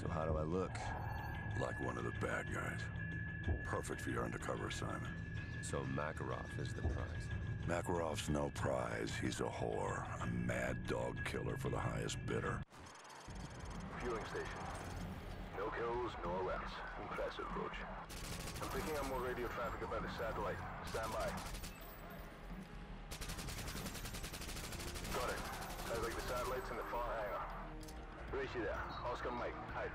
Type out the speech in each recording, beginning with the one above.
So how do I look? Like one of the bad guys. Perfect for your undercover assignment. So Makarov is the prize? Makarov's no prize. He's a whore. A mad dog killer for the highest bidder. Fueling station. No kills, no arrests. Impressive, Roach. I'm picking up more radio traffic about the satellite. Stand by. Got it. Sounds like the satellite's in the far hangar. Reach you there. Oscar Mike. Hi.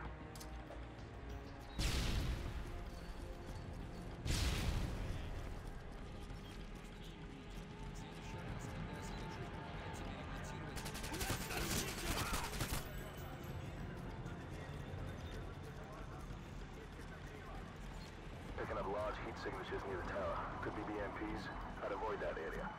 Picking up large heat signatures near the tower. Could be BMPs. I'd avoid that area.